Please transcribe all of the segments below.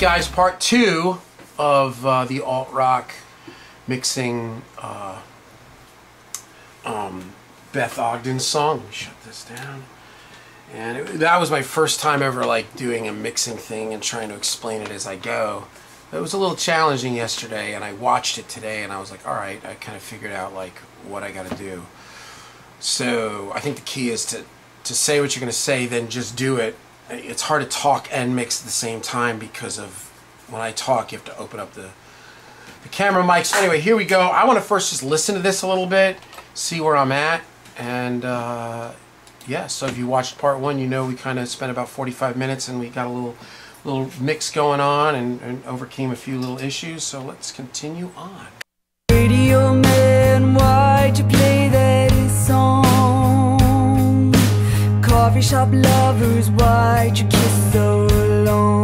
guys, part two of the alt-rock mixing Beth Ogden song. Let me shut this down. And that was my first time ever like doing a mixing thing and trying to explain it as I go. It was a little challenging yesterday, and I watched it today, and I was like, all right, I kind of figured out like what I got to do. So I think the key is to say what you're going to say, then just do it. It's hard to talk and mix at the same time because of when I talk, you have to open up the camera mic. So anyway, here we go. I want to first just listen to this a little bit, see where I'm at, and yeah. So if you watched part one, you know we kind of spent about 45 minutes, and we got a little mix going on and overcame a few little issues, so let's continue on. Radio man, why'd you play that song? Coffee shop lovers, why'd you kiss so long?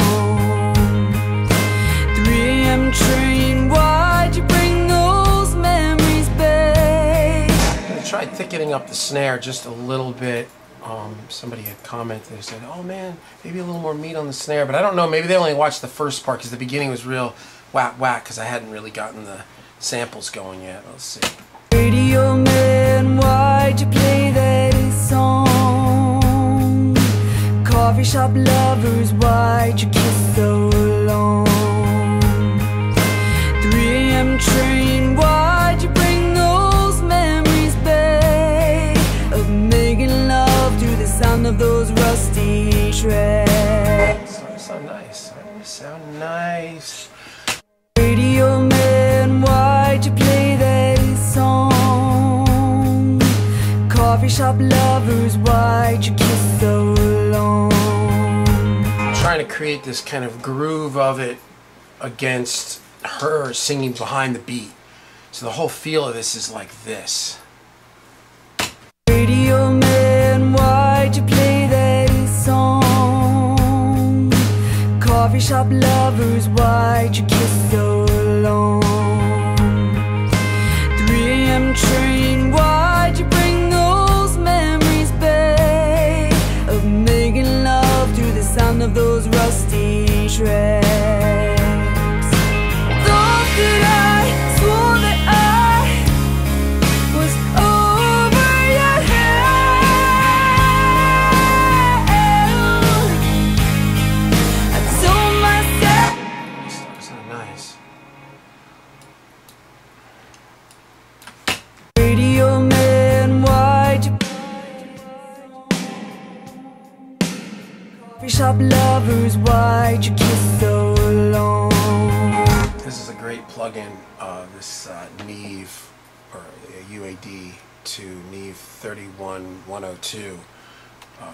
3 AM train, why'd you bring those memories back? I'm gonna try thickening up the snare just a little bit. Somebody had commented, they said, oh man, maybe a little more meat on the snare, but I don't know, maybe they only watched the first part because the beginning was real whack because I hadn't really gotten the samples going yet. Let's see. Radio man, why'd you play that song? Coffee shop lovers, why'd you kiss so long? 3 AM train, why'd you bring those memories back of making love? Sound of those rusty tracks. Starting to sound nice. Starting to sound nice. Radio man, why'd you play that song? Coffee shop lovers, why'd you kiss so long? I'm trying to create this kind of groove of it against her singing behind the beat. So the whole feel of this is like this. Radio man, why'd you play that song? Coffee shop lovers, why'd you kiss so long? 3 AM train, why'd you bring those memories back of making love through the sound of those rusty tracks? Thought that I swore that I shop lovers, why'd you kiss so long? This is a great plug-in, this Neve, or UAD, to Neve 31-102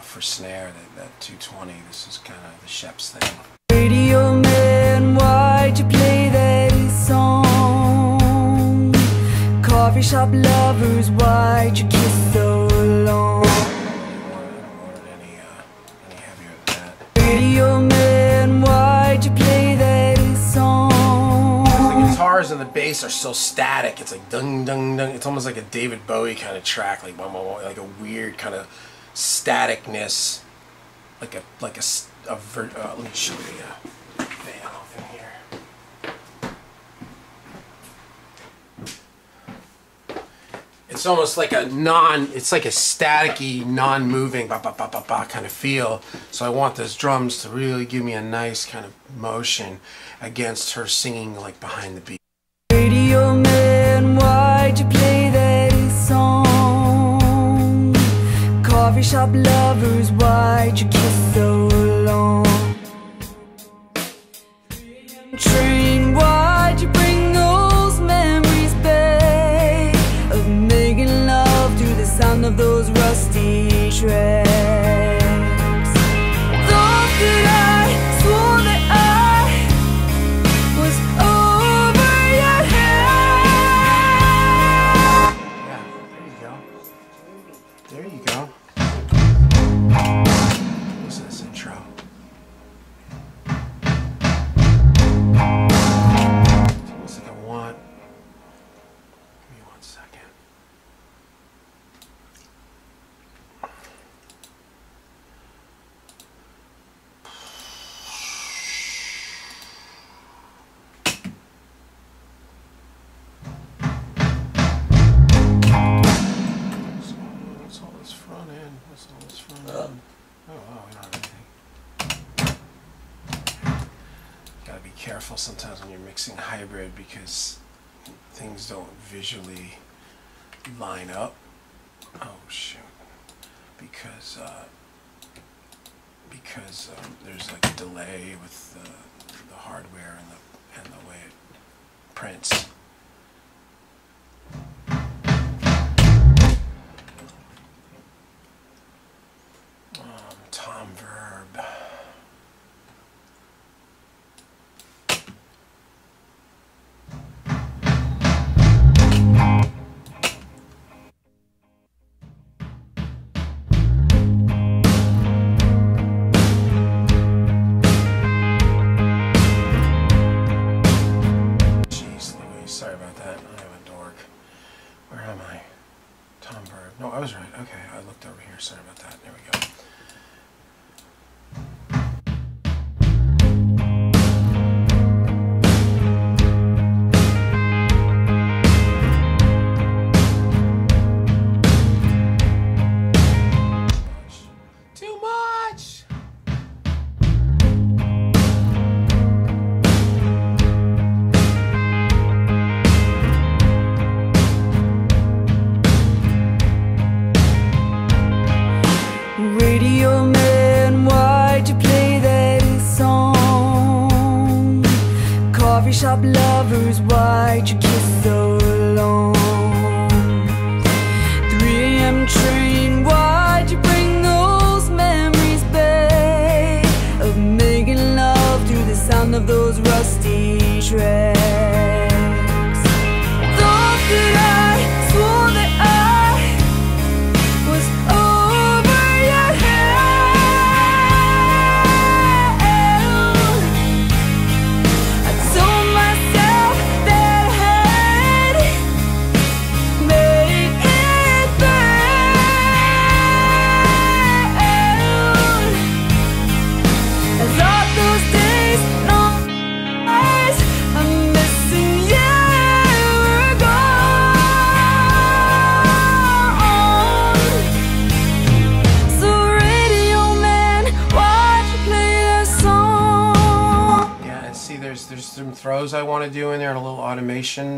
for snare, that 220. This is kind of the Sheps thing. Radio man, why'd you play that song? Coffee shop lovers, why'd you kiss so long? Radio man, why'd you play that song? The guitars and the bass are so static. It's like dung, dung, dung. It's almost like a David Bowie kind of track, like blah, blah, blah, like a weird kind of staticness, like a let me show you a fan off in here. It's almost like a staticky, non-moving, ba ba ba ba ba kind of feel. So I want those drums to really give me a nice kind of motion against her singing like behind the beat. Radio man, why'd you play that song? Coffee shop lovers, why'd you kiss so long? Train, why'd you bring those memories back of making love through the sound of those rusty tracks? Thought that I swore that I was over your head. Yeah, there you go. There you go. What's this intro? be careful sometimes when you're mixing hybrid because things don't visually line up. Oh shoot. Because there's like a delay with the hardware and the way it prints. Tom Verb.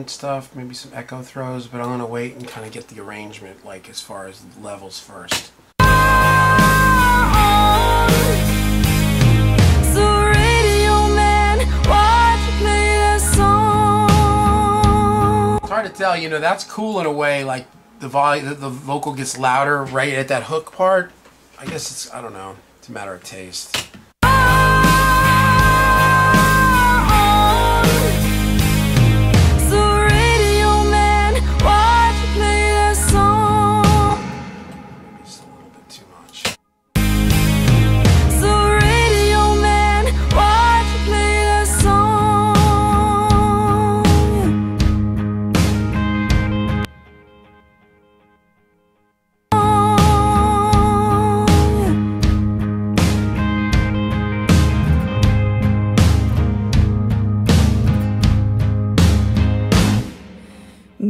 Stuff, maybe some echo throws, but I'm going to wait and kind of get the arrangement, like as far as levels first. It's hard to tell, you know, that's cool in a way, like the volume, the vocal gets louder right at that hook part. I guess it's, I don't know, it's a matter of taste.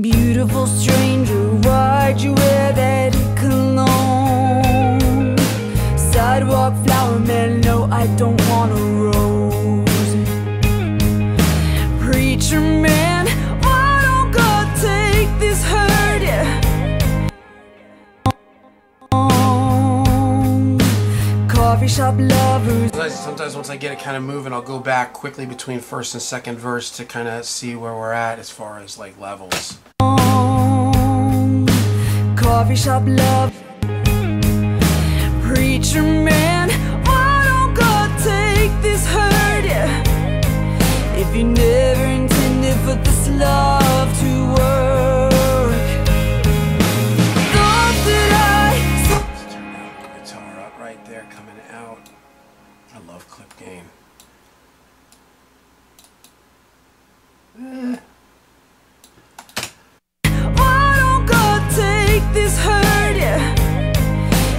Beautiful stranger, why'd you wear that cologne? Sidewalk flower man, no, I don't want a rose. Preacher man, why don't God take this hurt? Coffee shop lovers. Sometimes once I get it kind of moving, I'll go back quickly between first and second verse to kind of see where we're at as far as like levels. Coffee shop love, preacher man, why don't God take this hurt? If you never intended for this love to work. Thought that I... Let's turn that guitar up right there, coming out. I love clip gain. This hurt, yeah.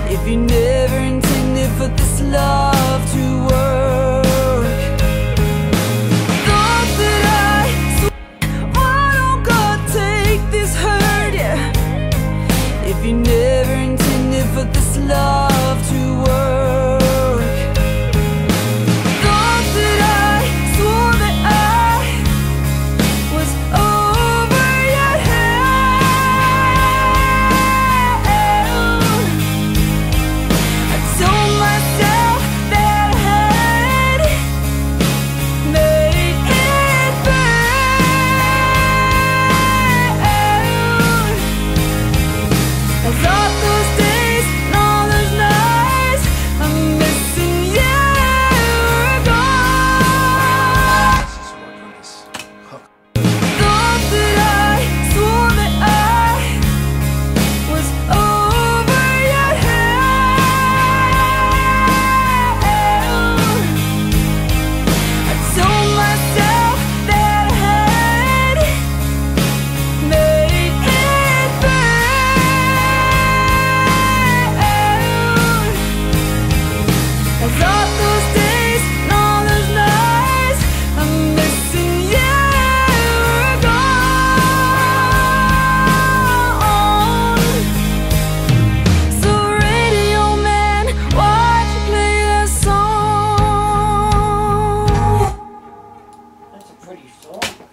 If you never intended for this love to work, thought that I, why don't God take this hurt, yeah. If you never intended for this love to work, thought that I swore that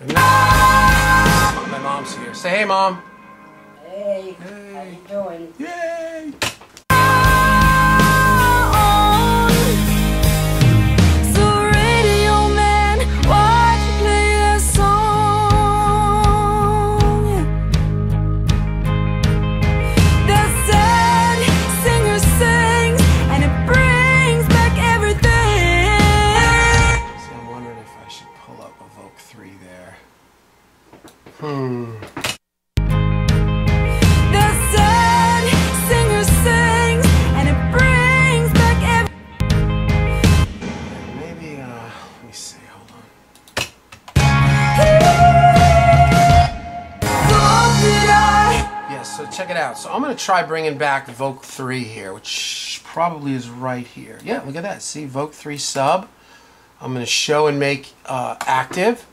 And my mom's here. Say hey, Mom. Hey. Hey. How you doing? Yay. So I'm going to try bringing back Voc 3 here, which probably is right here. Yeah, look at that. See, Voc 3 sub. I'm going to show and make active.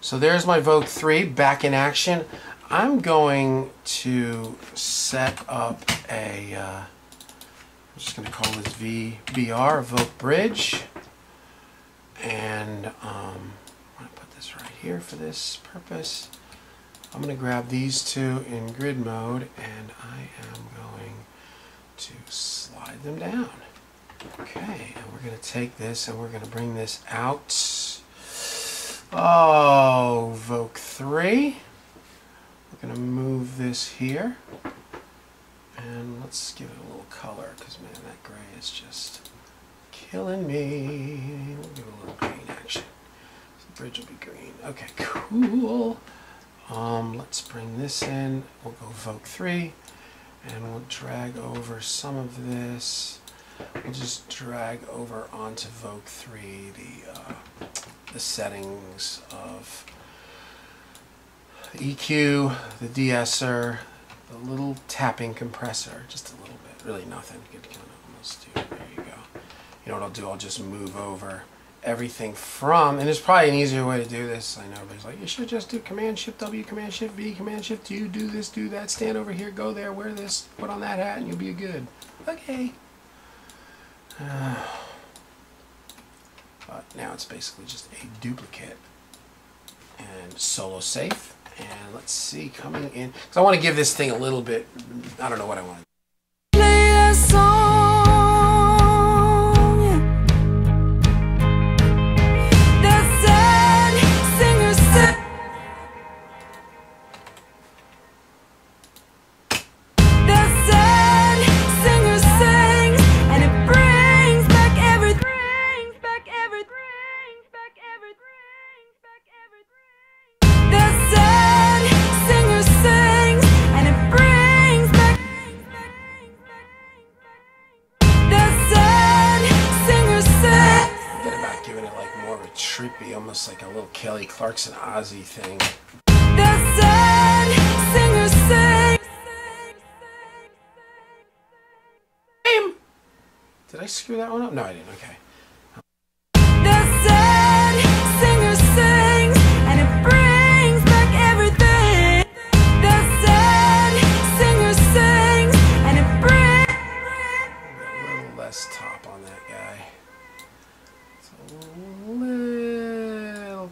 So there's my Voc 3 back in action. I'm going to set up a, I'm just going to call this VBR, Voc Bridge. And I'm going to put this right here for this purpose. I'm going to grab these two in grid mode, and I am going to slide them down. Okay, and we're going to take this and we're going to bring this out. Oh, Voc 3. We're going to move this here. And let's give it a little color, because man, that gray is just killing me. We'll give it a little green action. So the bridge will be green. Okay, cool. Let's bring this in. We'll go Voc 3 and we'll drag over some of this. We'll just drag over onto Voc 3 the settings of the EQ, the de-esser, the little tapping compressor, just a little bit, really nothing. Good, kind of almost do. There you go. You know what I'll do? I'll just move over everything from, and there's probably an easier way to do this. I know everybody's like, you should just do Command Shift W, Command Shift V, Command Shift U, do this, do that, stand over here, go there, wear this, put on that hat, and you'll be good. Okay. But now it's basically just a duplicate and solo safe. And let's see, coming in, because I want to give this thing a little bit, I don't know what I want to do. Play a song. Almost like a little Kelly Clarkson Ozzy thing. The sad singer sings. Did I screw that one up? No, I didn't. Okay. The sad singer sings, and it brings back everything. The sad singer sings, and it brings. A little less top on that guy. It's a little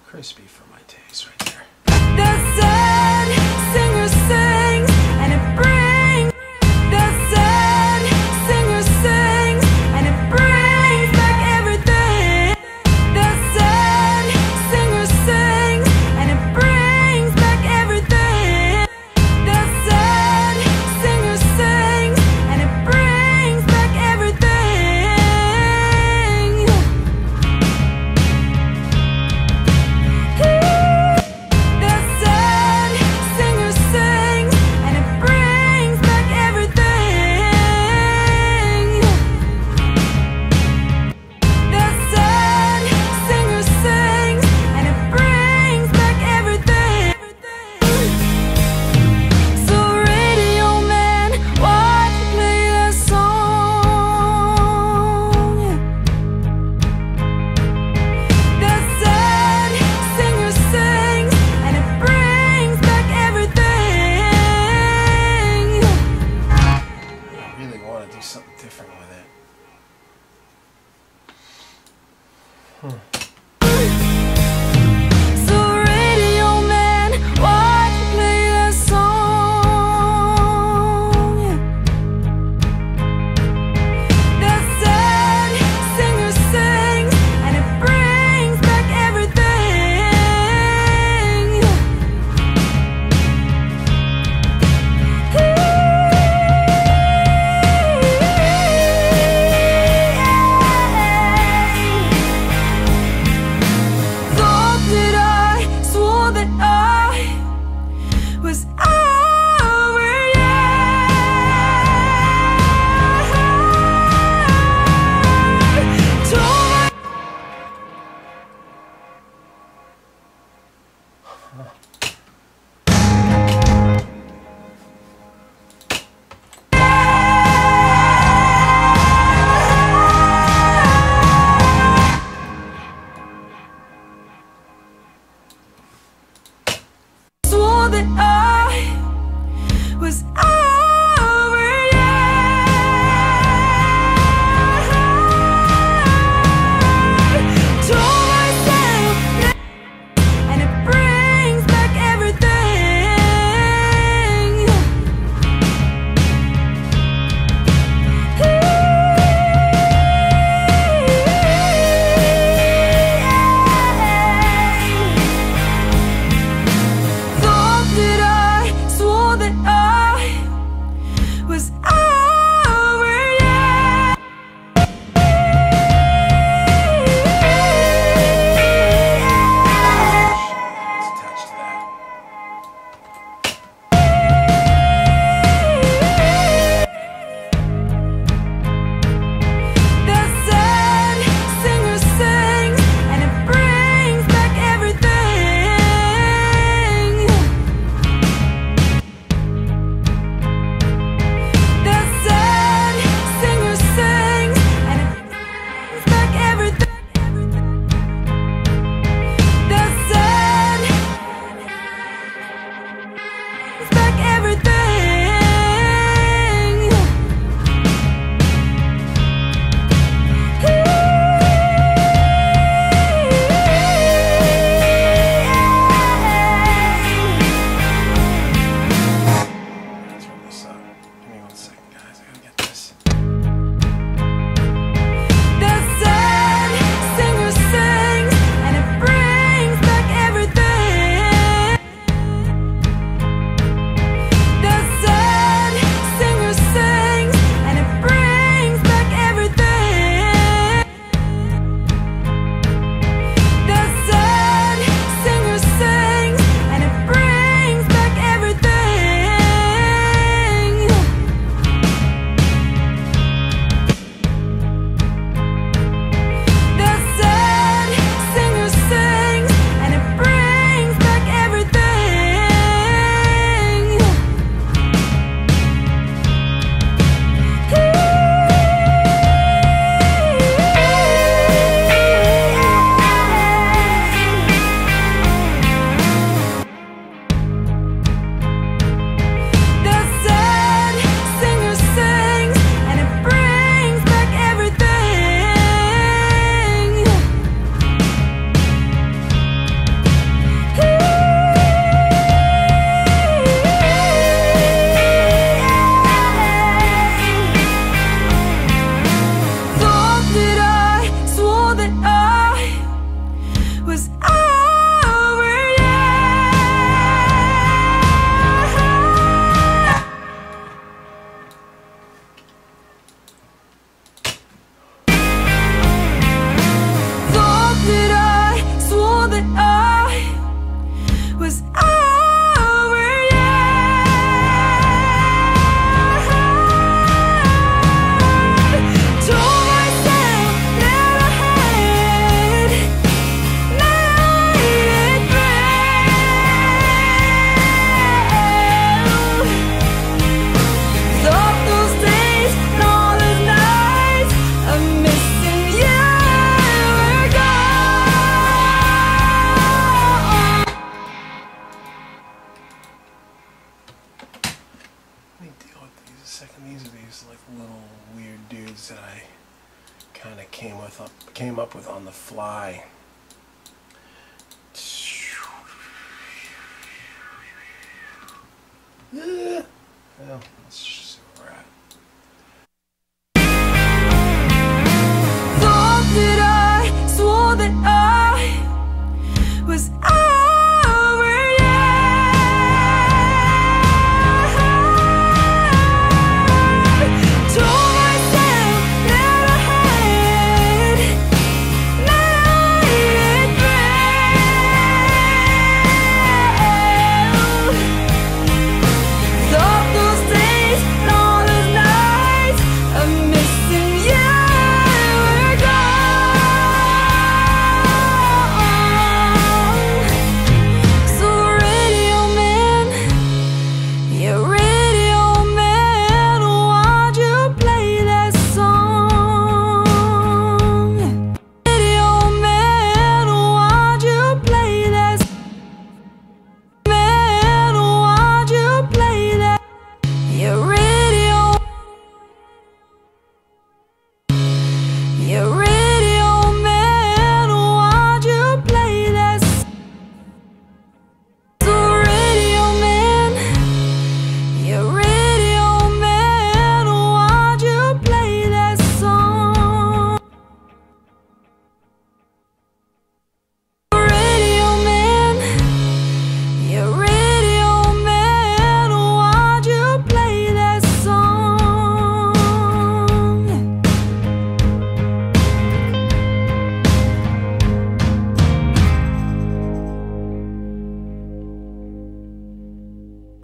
crispy for my taste right there. The sad singer sings, and it brings. The sad singer sings, and it brings back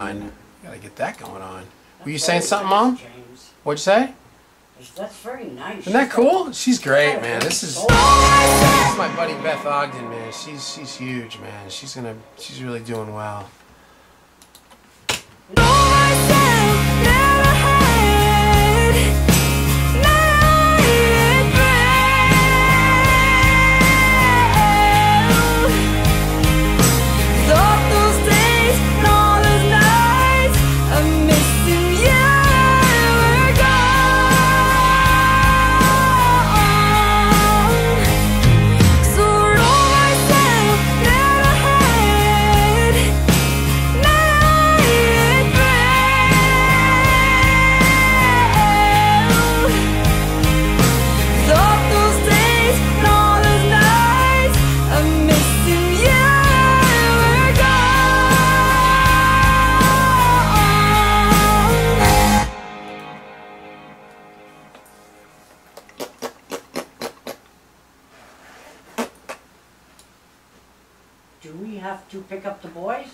Gotta get that going on. Were you saying something, Mom? What'd you say? That's very nice. Isn't that cool? She's great, man. This is my buddy Beth Ogden, man. She's huge, man. She's really doing well. Do we have to pick up the boys?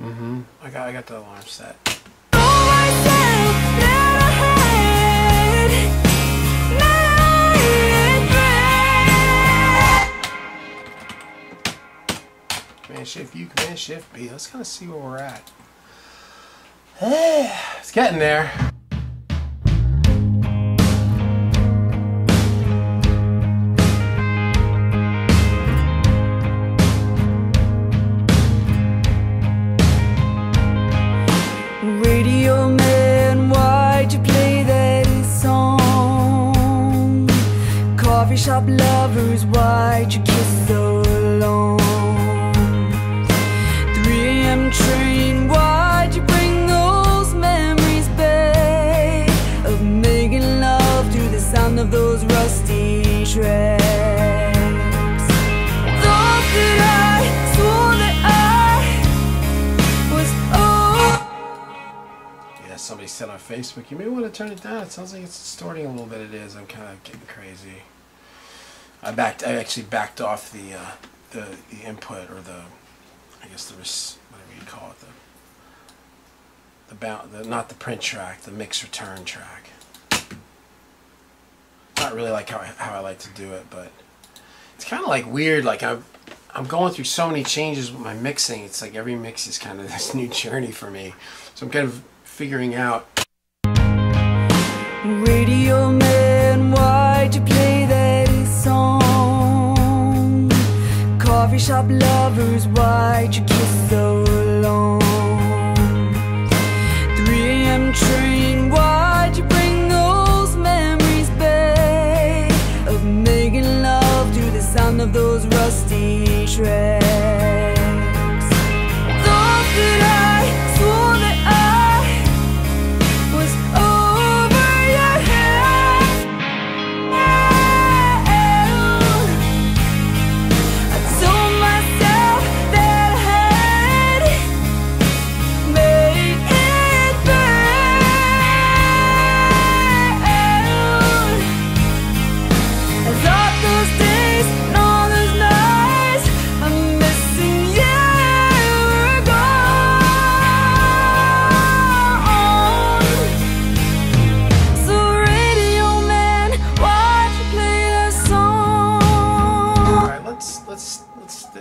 Mm-hmm. I got the alarm set. Command shift U, command shift B. Let's kind of see where we're at. Hey, it's getting there. Shop lovers, why'd you kiss so long? 3 AM train, why'd you bring those memories back of making love to the sound of those rusty tracks? Thought that I swore that I was old. Yeah, somebody said on Facebook, you may want to turn it down. It sounds like it's distorting a little bit. It is. I'm kind of getting crazy. I actually backed off the input, or the, I guess the, whatever you call it, the not the print track, the mix return track. Not really like how I like to do it, but it's kind of like weird. Like I'm going through so many changes with my mixing. It's like every mix is kind of this new journey for me. So I'm kind of figuring out. Radio man, why'd you play that song? Coffee shop lovers, why'd you kiss so long? 3 AM train, why'd you bring those memories back of making love to the sound of those rusty tracks? Thought that I swore that I was over your head.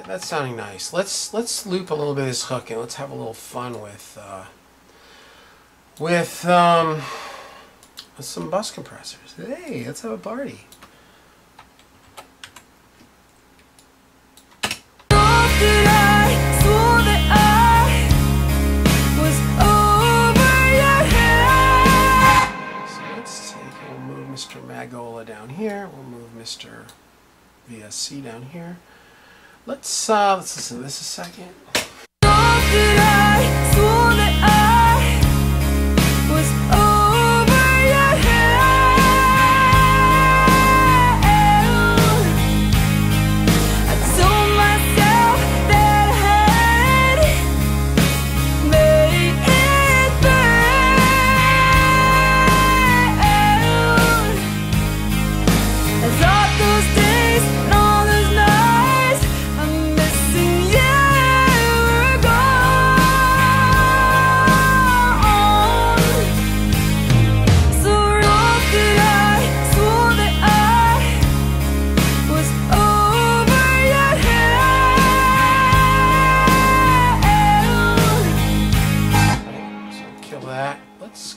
That's sounding nice. Let's loop a little bit of this hook and let's have a little fun with some bus compressors. Hey, let's have a party. So let's take, we'll move Mr. Magola down here. We'll move Mr. VSC down here. Let's listen to this a second.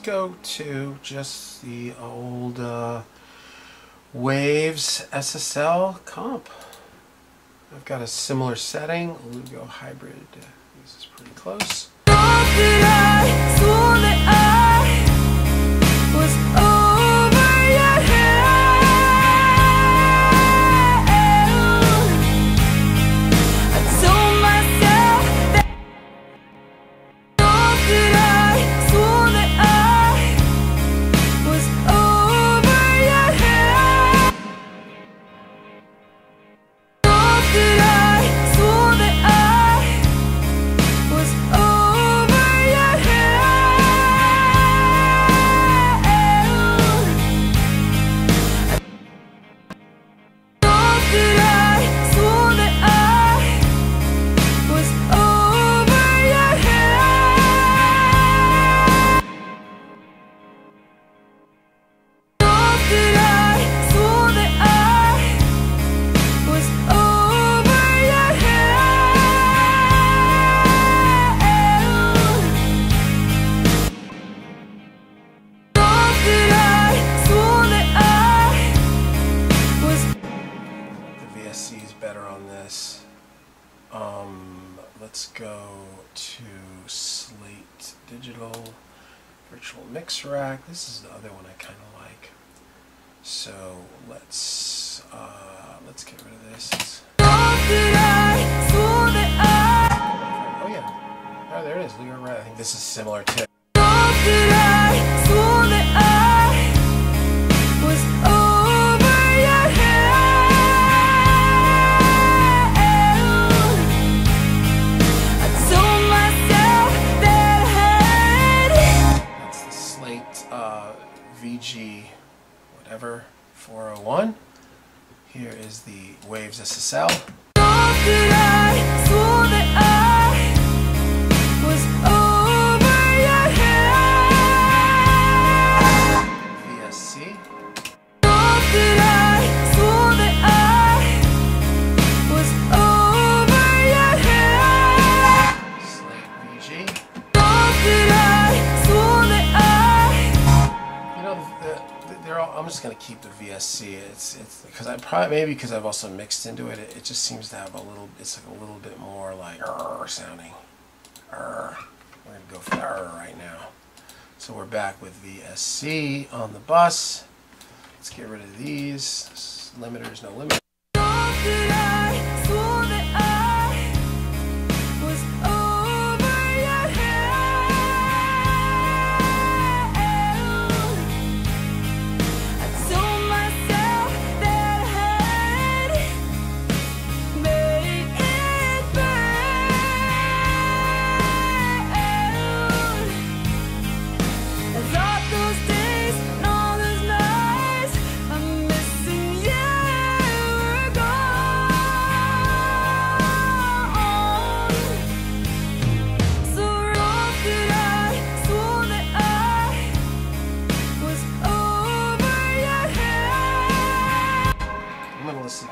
go to just the old Waves SSL comp. I've got a similar setting, Lugo hybrid. This is pretty close. Let's go to Slate Digital Virtual Mix Rack. This is the other one I kind of like. So let's get rid of this. Oh yeah, oh there it is. You're right. I think this is similar to. VG whatever 401. Here is the Waves SSL. VSC. Slate VG. I'm just gonna keep the VSC. It's because I probably maybe because I've also mixed into it. It just seems to have a little. It's like a little bit more like sounding. We're gonna go for right now. So we're back with VSC on the bus. Let's get rid of these limiters. No limit.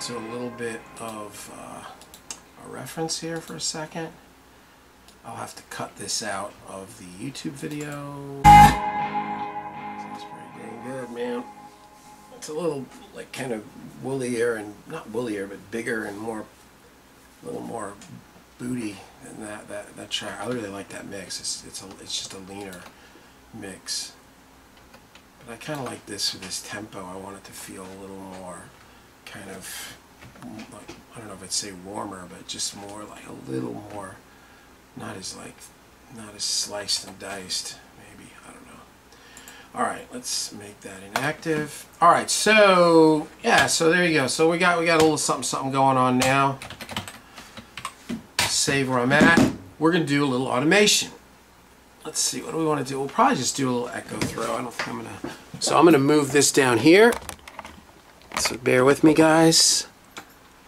So a little bit of a reference here for a second. I'll have to cut this out of the YouTube video. Sounds pretty dang good, man. It's a little like kind of woollier and not woollier, but bigger and more, a little more booty than that track. I really like that mix. It's just a leaner mix. But I kind of like this for this tempo. I want it to feel a little more. Kind of, like, I don't know if I'd say warmer, but just more like a little more, not as sliced and diced, maybe, I don't know. All right, let's make that inactive. All right, so, yeah, so there you go. So we got a little something going on now. Save where I'm at. We're gonna do a little automation. Let's see, what do we wanna do? We'll probably just do a little echo throw. I don't think I'm gonna, so I'm gonna move this down here. So bear with me, guys.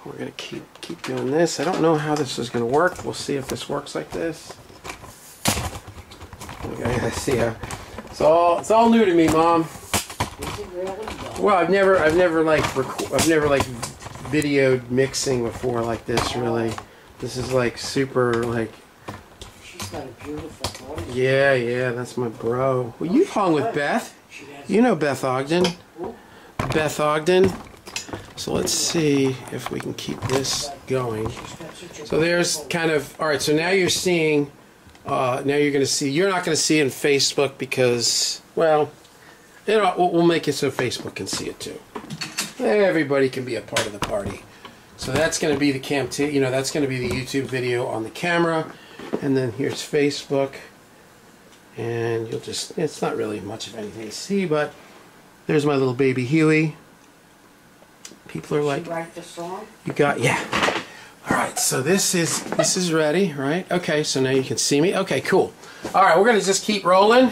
We're gonna keep doing this. I don't know how this is gonna work. We'll see if this works like this. Okay, let's see how. It's all new to me, Mom. Is it really? Well, I've never like videoed mixing before like this. Really, this is like super like. got a beautiful voice. Yeah, yeah, that's my bro. Well, you hung with Beth. You know Beth Ogden. Beth Ogden. So let's see if we can keep this going. So there's kind of, all right, so now you're seeing, now you're going to see, you're not going to see it in Facebook because, well, you know, we'll make it so Facebook can see it too. Everybody can be a part of the party. So that's going to be the you know, that's going to be the YouTube video on the camera. And then here's Facebook. And you'll just, it's not really much of anything to see, but there's my little baby Huey. People are like, write the song? You got, yeah. All right, so this is ready, right? Okay, so now you can see me. Okay, cool. All right, we're going to just keep rolling.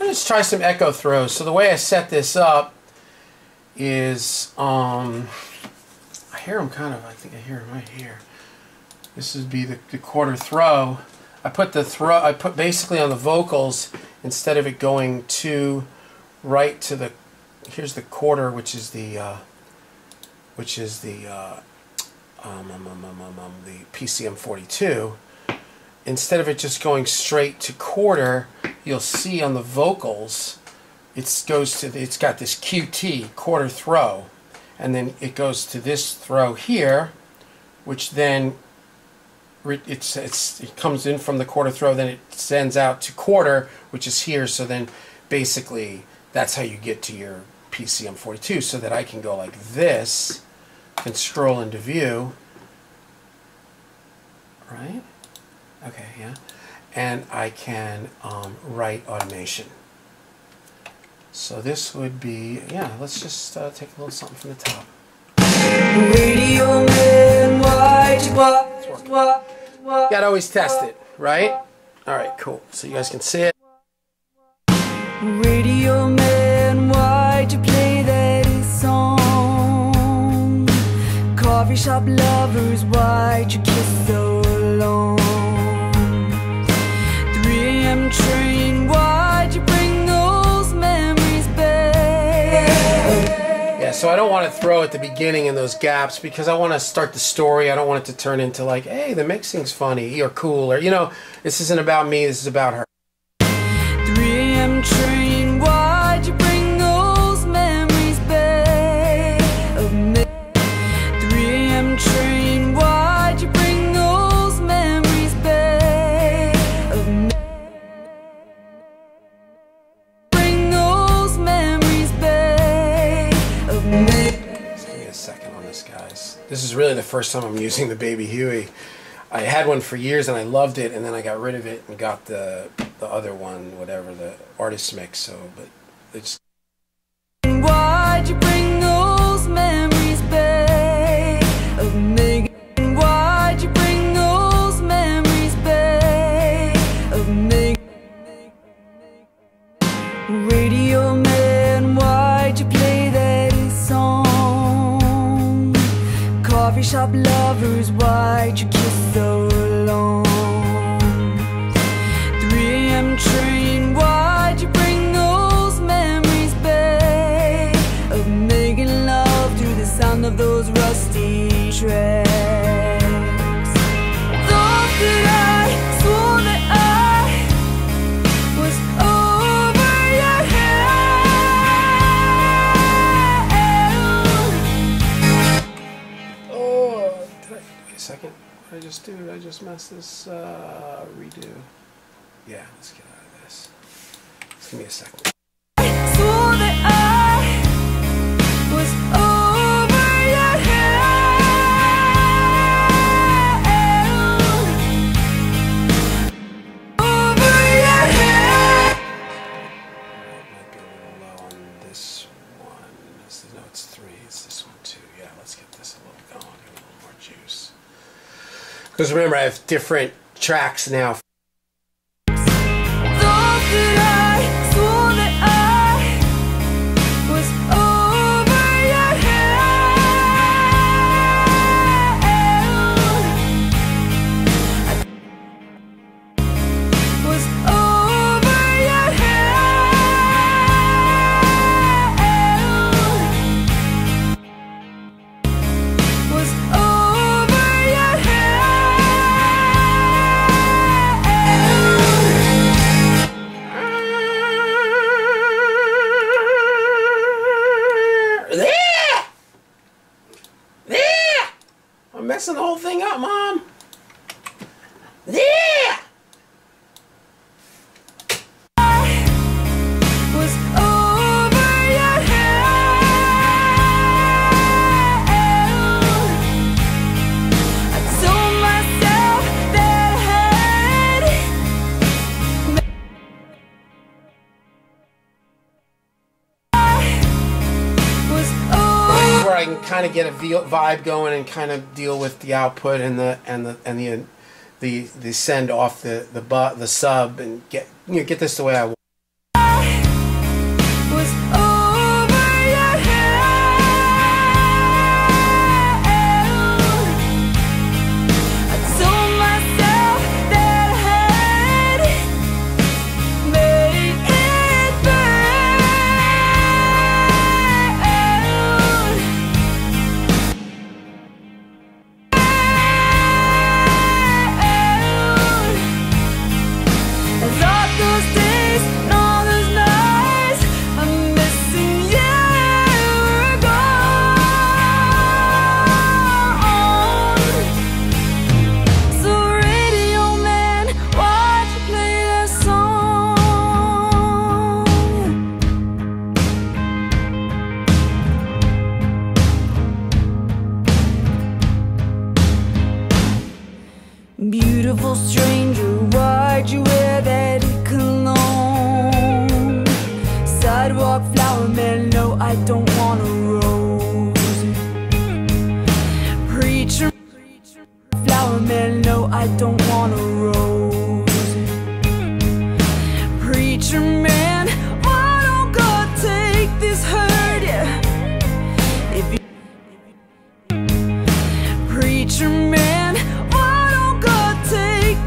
Let's try some echo throws. So the way I set this up is, I hear them kind of, I think I hear them right here. This would be the quarter throw. I put the throw, I put basically on the vocals, instead of it going to right to the, here's the quarter, which is the PCM 42. Instead of it just going straight to quarter, you'll see on the vocals, it goes to the, it's got this QT quarter throw, and then it goes to this throw here, which then it comes in from the quarter throw, then it sends out to quarter, which is here. So then basically that's how you get to your PCM 42. So that I can go like this and scroll into view, right? Okay, yeah. And I can write automation. So this would be, yeah, let's just take a little something from the top. Radio man, you gotta always test it, right? All right, cool. So you guys can see it. Radio man, why'd you play that song? Coffee shop lovers, why'd you kiss so long? Train, why'd you bring those memories back? Yeah, so I don't want to throw at the beginning in those gaps because I want to start the story. I don't want it to turn into like, hey, the mixing's funny or cool, or, you know, this isn't about me, this is about her. 3am train, why'd you bring those memories back? 3am train, why'd you bring those memories back? Guys, this is really the first time I'm using the baby Huey. I had one for years and I loved it, and then I got rid of it and got the other one, whatever the artist mix. So, but it's. Why'd you bring those memories back? Why'd you bring those memories back? Radio man, why'd you play that song? Coffee shop lovers, why'd you kiss so long? 3am train, why'd you bring those memories back? Of making love through the sound of those rusty tracks. Thought that I swore that I second. What did I just do? Did I just mess this redo? Yeah, let's get out of this. Just give me a second. Because remember, I have different tracks now. can kind of get a vibe going and kind of deal with the output and the send off the sub and get this the way I want. Beautiful stranger, why'd you wear that cologne? Sidewalk flower man, no, I don't want a rose. Preacher flower man, no, I don't want a rose. Preacher man, why don't God take this hurt? Yeah. If you preacher man,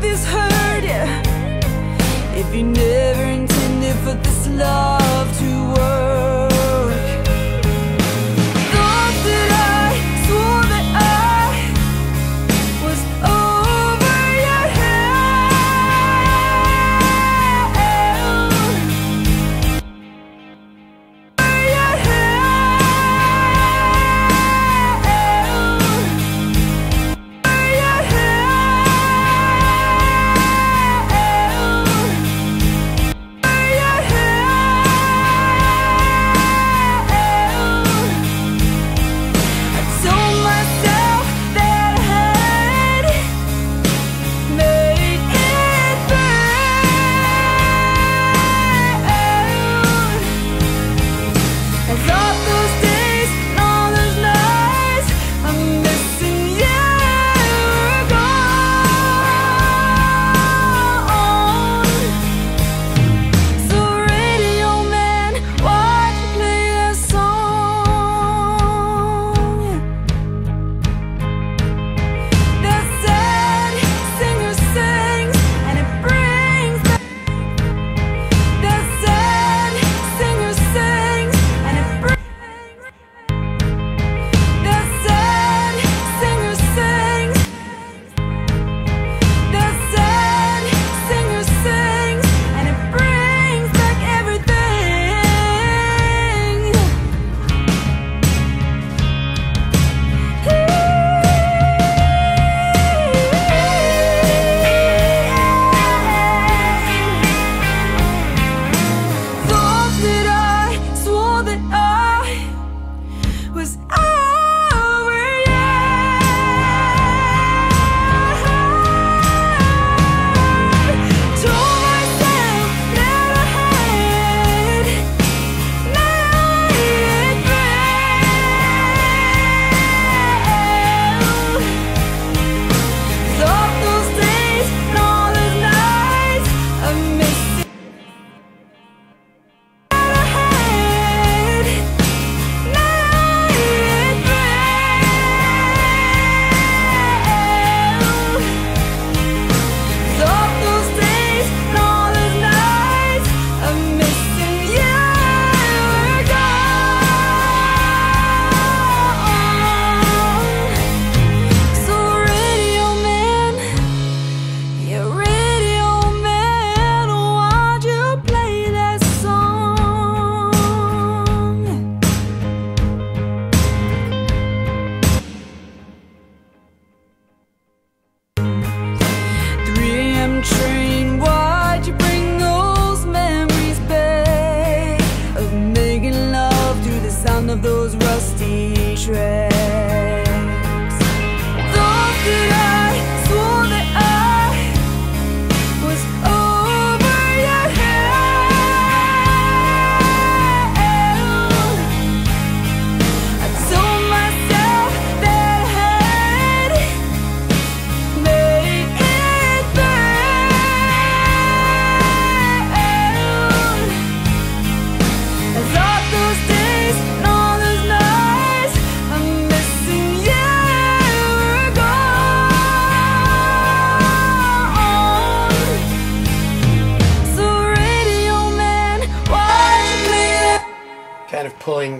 this hurt, yeah. If you never intended for this love to work. Thought that I swore that I was over your head.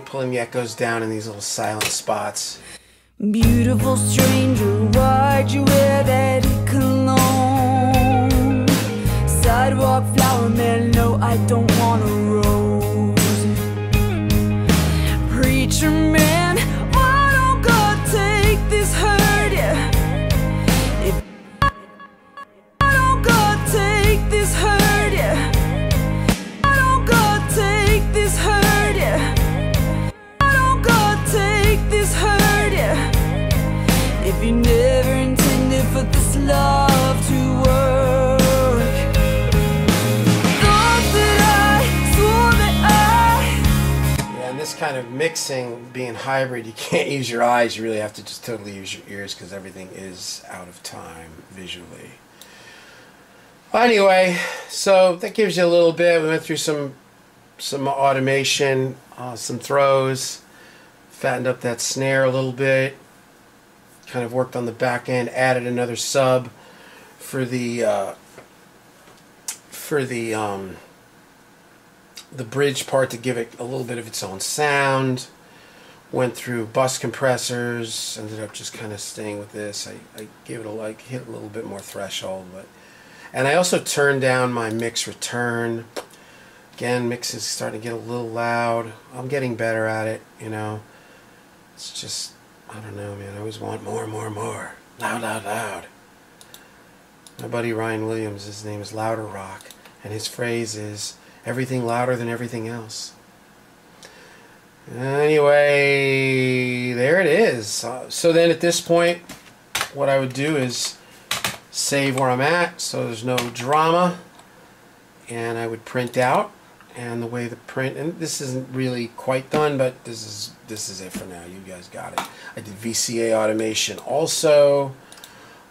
pulling the echoes down in these little silent spots. Beautiful stranger, why'd you wear that cologne? Sidewalk flower man, no, I don't want a rose. Preacher man, why don't God take this hurt? If why don't God take this hurt? Why don't God take this hurt? Why don't God take this hurt? If you never intended for this love to work. Thought that I swore that I. Yeah, and this kind of mixing, being hybrid, you can't use your eyes. You really have to just totally use your ears because everything is out of time visually. Well, anyway, so that gives you a little bit. We went through some automation, some throws, fattened up that snare a little bit. Kind of worked on the back end, added another sub for the bridge part to give it a little bit of its own sound. Went through bus compressors. Ended up just kind of staying with this. I gave it a like, hit a little bit more threshold, and I also turned down my mix return. Again, mix is starting to get a little loud. I'm getting better at it, you know. It's just, I don't know, man. I always want more, more, more. Loud, loud, loud. My buddy Ryan Williams, his name is Louder Rock, and his phrase is, everything louder than everything else. Anyway, there it is. So then at this point, what I would do is save where I'm at so there's no drama, and I would print out. And the way the print, and this isn't really quite done, but this is it for now. You guys got it. I did VCA automation also.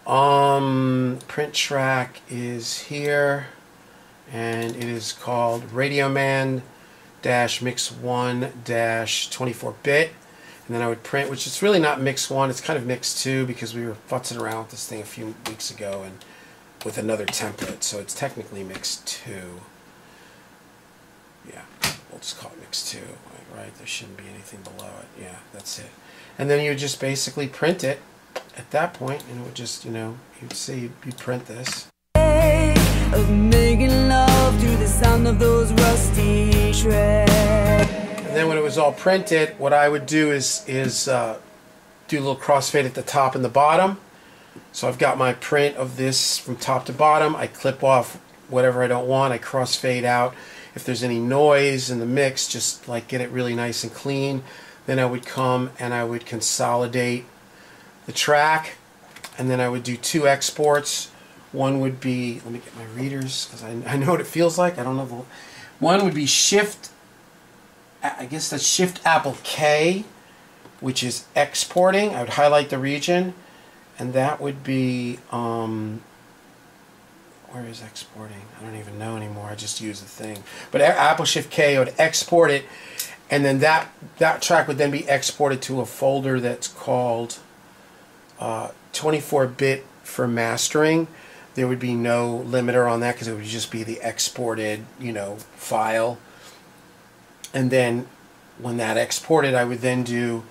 Print track is here, and it is called Radioman-Mix1-24-bit. And then I would print, which is really not Mix 1, it's kind of Mix 2, because we were futzing around with this thing a few weeks ago and with another template, so it's technically Mix 2. Yeah, we'll just call it Mix 2, right? There shouldn't be anything below it. Yeah, that's it. And then you would just basically print it at that point, and it would just, you know, you'd see, you print this. And then when it was all printed, what I would do is do a little crossfade at the top and the bottom. So I've got my print of this from top to bottom. I clip off whatever I don't want. I crossfade out. If there's any noise in the mix, just like get it really nice and clean. Then I would come and I would consolidate the track, and then I would do 2 exports. One would be, let me get my readers because I know what it feels like. I don't know. One would be Shift, I guess that's Shift Apple K, which is exporting. I would highlight the region, and that would be. Where is exporting? I don't even know anymore. I just use the thing. But Apple Shift K would export it, and then that track would then be exported to a folder that's called 24-bit for mastering. There would be no limiter on that because it would just be the exported, you know, file. And then when that exported, I would then do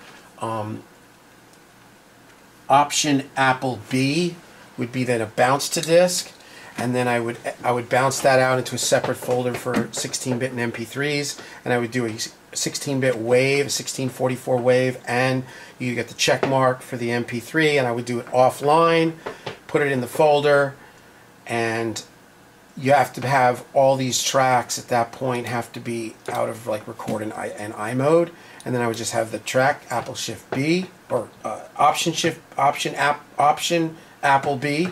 Option Apple B would be then a bounce to disk. And then I would bounce that out into a separate folder for 16-bit and MP3s, and I would do a 16-bit wave, a 1644 wave, and you get the check mark for the MP3, and I would do it offline, put it in the folder, and you have to have all these tracks at that point have to be out of like record and I mode, and then I would just have the track Apple Shift B or Option Apple B.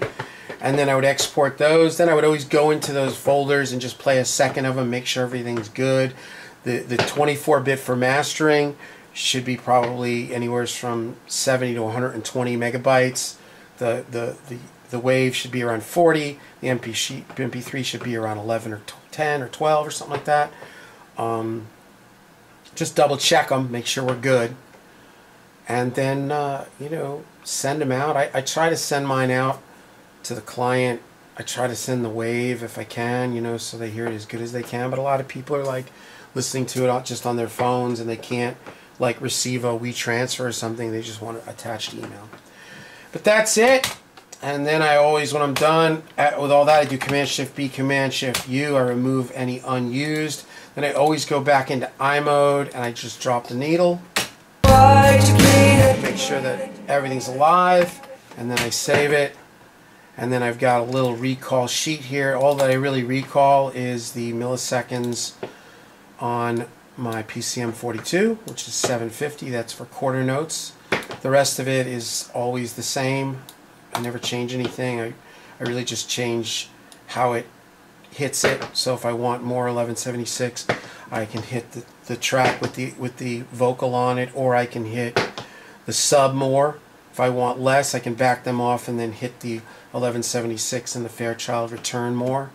And then I would export those. Then I would always go into those folders and just play a second of them, make sure everything's good. The 24-bit for mastering should be probably anywhere from 70 to 120 megabytes. The wave should be around 40. The MP3 should be around 11 or 10 or 12 or something like that. Just double check them, make sure we're good. And then, you know, send them out. I try to send mine out to the client. I try to send the wave if I can, you know, so they hear it as good as they can. But a lot of people are like, listening to it just on their phones, and they can't like receive a WeTransfer or something. They just want an attached email. But that's it. And then I always, when I'm done with all that, I do Command-Shift-B, Command-Shift-U. I remove any unused. Then I always go back into I mode, and I just drop the needle. Make sure that everything's alive, and then I save it. And then I've got a little recall sheet here. All that I really recall is the milliseconds on my PCM 42, which is 750. That's for quarter notes. The rest of it is always the same. I never change anything. I really just change how it hits it. So if I want more 1176, I can hit the track with the vocal on it, or I can hit the sub more. If I want less, I can back them off and then hit the 1176 and the Fairchild return more,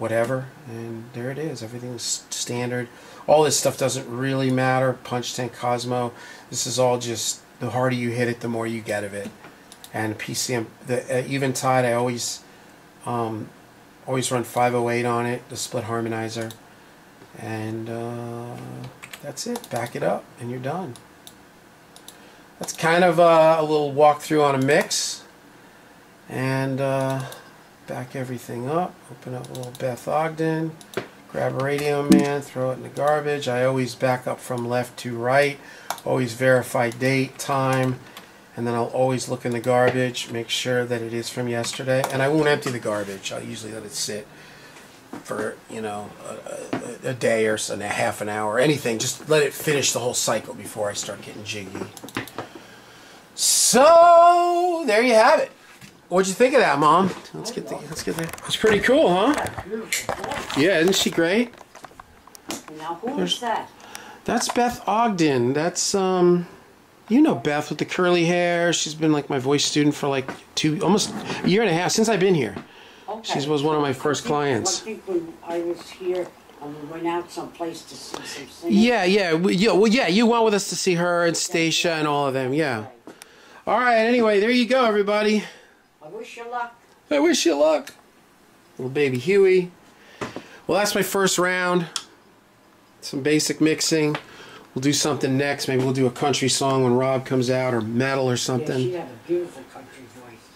whatever. And there it is. Everything's standard. All this stuff doesn't really matter. Punch Tank, Cosmo. This is all just the harder you hit it, the more you get of it. And PCM, the Eventide, I always run 508 on it, the split harmonizer. And that's it. Back it up and you're done. That's kind of a little walkthrough on a mix. And back everything up. Open up a little Beth Ogden. Grab a Radio Man, throw it in the garbage. I always back up from left to right. Always verify date, time. And then I'll always look in the garbage, make sure that it is from yesterday. And I won't empty the garbage. I'll usually let it sit for, you know, a day or so, a half an hour, anything. Just let it finish the whole cycle before I start getting jiggy. So there you have it. What'd you think of that, Mom? Let's get there. It's pretty cool, huh? Yeah, isn't she great? Now who is that? That's Beth Ogden. That's you know Beth with the curly hair. She's been like my voice student for like almost a year and a half since I've been here. Okay. She was one of my first clients. I think when I was here, we went out someplace to see some singers. Yeah, you went with us to see her and Stacia and all of them, yeah. All right, anyway, there you go, everybody. I wish you luck. I wish you luck. Little baby Huey. Well, that's my first round. Some basic mixing. We'll do something next. Maybe we'll do a country song when Rob comes out, or metal or something. Yeah, she had a beautiful country voice.